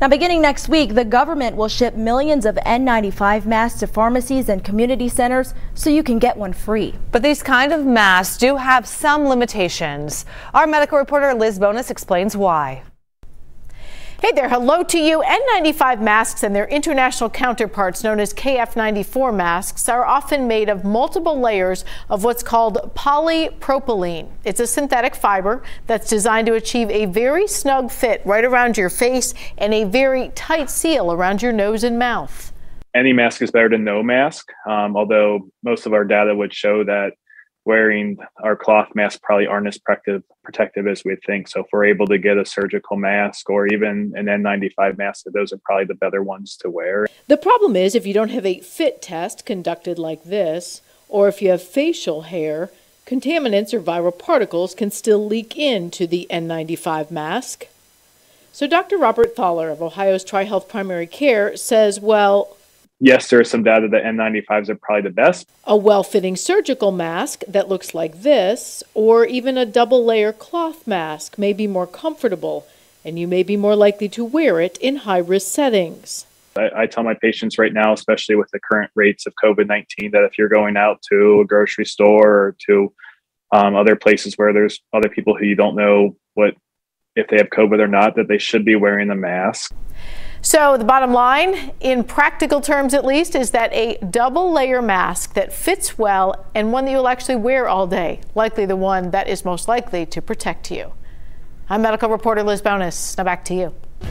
Now, beginning next week, the government will ship millions of N95 masks to pharmacies and community centers so you can get one free. But these kind of masks do have some limitations. Our medical reporter Liz Bonas explains why. Hey there, hello to you. N95 masks and their international counterparts known as KF94 masks are often made of multiple layers of what's called polypropylene. It's a synthetic fiber that's designed to achieve a very snug fit right around your face and a very tight seal around your nose and mouth. Any mask is better than no mask, although most of our data would show that wearing our cloth masks probably aren't as protective as we think. So if we're able to get a surgical mask or even an N95 mask, those are probably the better ones to wear. The problem is if you don't have a fit test conducted like this, or if you have facial hair, contaminants or viral particles can still leak into the N95 mask. So Dr. Robert Thaller of Ohio's TriHealth Primary Care says, well, yes, there is some data that N95s are probably the best. A well-fitting surgical mask that looks like this, or even a double-layer cloth mask may be more comfortable, and you may be more likely to wear it in high-risk settings. I tell my patients right now, especially with the current rates of COVID-19, that if you're going out to a grocery store or to other places where there's other people who you don't know if they have COVID or not, that they should be wearing the mask. So the bottom line, in practical terms at least, is that a double layer mask that fits well and one that you'll actually wear all day, likely the one that is most likely to protect you. I'm medical reporter Liz Bonas. Now back to you.